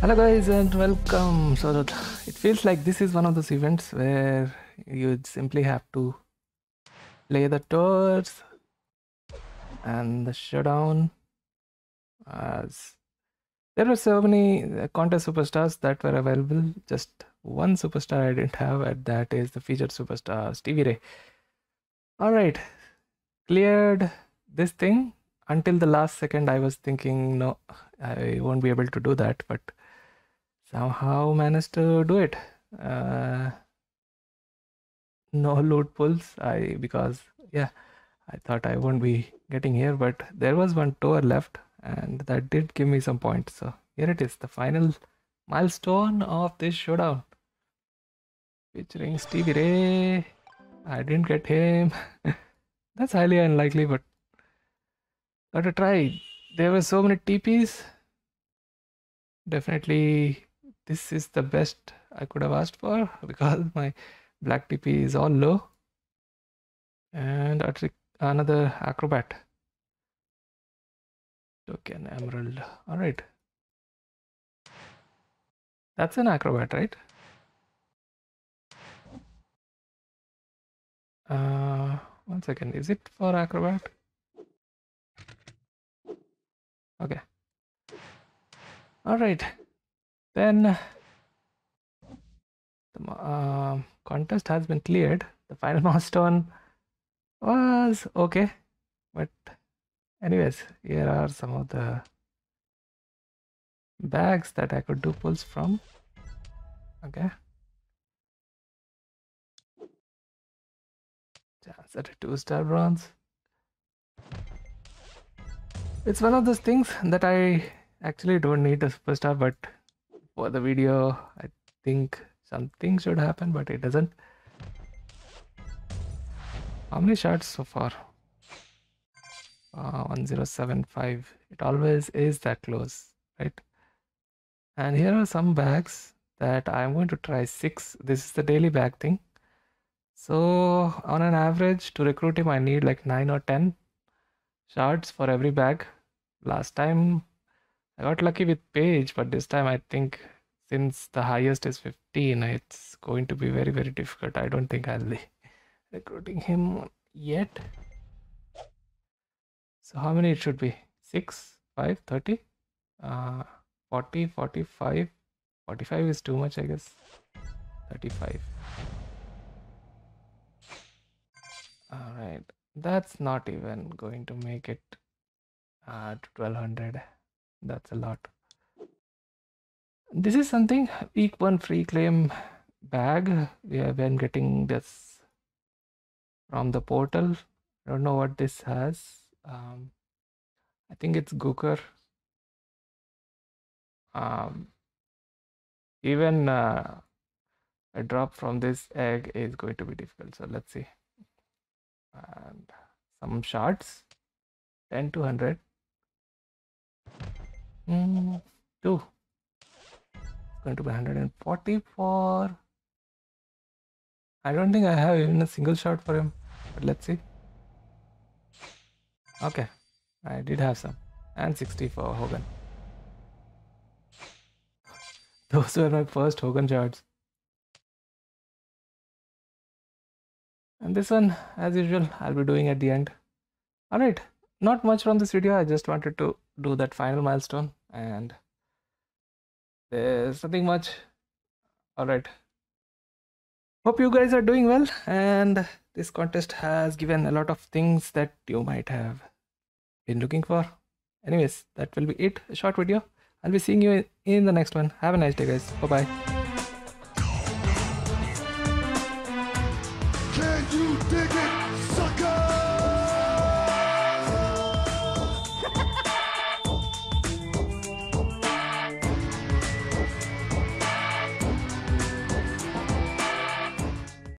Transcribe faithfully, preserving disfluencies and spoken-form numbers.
Hello guys and welcome. So it feels like this is one of those events where you simply have to play the tours and the showdown, as there were so many contest superstars that were available. Just one superstar I didn't have, and that is the featured superstar Stevie Ray. Alright, cleared this thing. Until the last second I was thinking, no, I won't be able to do that, but somehow managed to do it. Uh, no loot pulls, I because yeah, I thought I won't be getting here, but there was one tour left and that did give me some points. So here it is, the final milestone of this showdown featuring Stevie Ray. I didn't get him. That's highly unlikely, but gotta try. There were so many T Ps. Definitely this is the best I could have asked for, because my black T P is all low. And another acrobat token emerald. Alright, that's an acrobat, right? Uh, one second, is it for acrobat? Okay, alright, then the uh, contest has been cleared. The final milestone was okay, but anyways, here are some of the bags that I could do pulls from. Okay, chance at a two star bronze. It's one of those things that I actually don't need a superstar, but for the video I think something should happen, but it doesn't. How many shots so far? Uh, one zero seven five. It always is that close, right? And here are some bags that I'm going to try six. This is the daily bag thing. So on an average to recruit him I need like nine or ten. Shards for every bag. Last time I got lucky with Paige, but this time I think since the highest is fifteen, it's going to be very very difficult. I don't think I'll be recruiting him yet. So how many it should be? six, five, thirty, uh, forty, forty-five. forty-five is too much, I guess. thirty-five. Alright. That's not even going to make it uh, to twelve hundred. That's a lot. This is something, week one free claim bag. We have been getting this from the portal. I don't know what this has. Um, I think it's Gooker. Um, even uh, a drop from this egg is going to be difficult. So let's see. And some shards, ten to one hundred. Mm, two. It's going to be one hundred forty-four. I don't think I have even a single shot for him, but let's see. Okay, I did have some, and sixty for Hogan. Those were my first Hogan shards. And this one, as usual, I'll be doing at the end. Alright, not much from this video. I just wanted to do that final milestone, and there's nothing much. Alright, hope you guys are doing well, and this contest has given a lot of things that you might have been looking for. Anyways, that will be it. A short video. I'll be seeing you in the next one. Have a nice day guys. Bye bye.